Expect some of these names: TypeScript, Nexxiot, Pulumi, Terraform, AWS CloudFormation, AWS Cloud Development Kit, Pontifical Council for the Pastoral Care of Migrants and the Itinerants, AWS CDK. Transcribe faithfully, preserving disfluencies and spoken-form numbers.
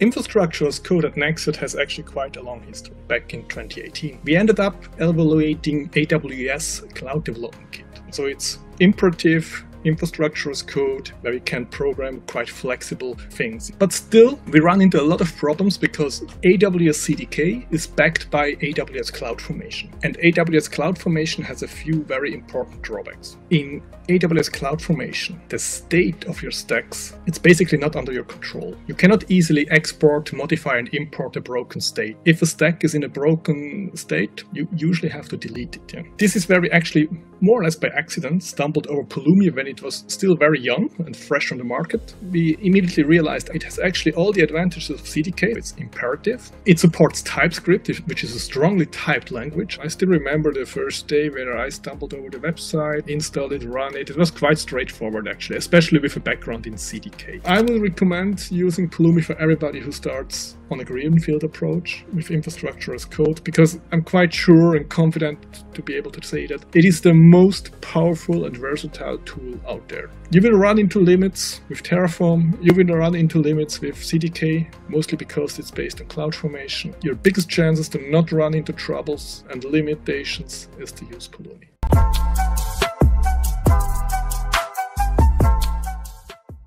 Infrastructure as code at Nexxiot has actually quite a long history. Back in twenty eighteen, we ended up evaluating A W S Cloud Development Kit. So it's imperative infrastructure as code where we can program quite flexible things. But still, we run into a lot of problems because A W S C D K is backed by A W S CloudFormation. And A W S CloudFormation has a few very important drawbacks. In A W S CloudFormation, the state of your stacks, it's basically not under your control. You cannot easily export, modify and import a broken state. If a stack is in a broken state, you usually have to delete it. Yeah? This is where we actually, more or less by accident, stumbled over Pulumi when it was still very young and fresh on the market. We immediately realized it has actually all the advantages of C D K. It's imperative. It supports TypeScript, which is a strongly typed language. I still remember the first day where I stumbled over the website, installed it, ran It. it was quite straightforward actually, especially with a background in C D K. I will recommend using Pulumi for everybody who starts on a greenfield approach with infrastructure as code, because I'm quite sure and confident to be able to say that it is the most powerful and versatile tool out there. You will run into limits with Terraform, you will run into limits with C D K, mostly because it's based on CloudFormation. Your biggest chances to not run into troubles and limitations is to use Pulumi.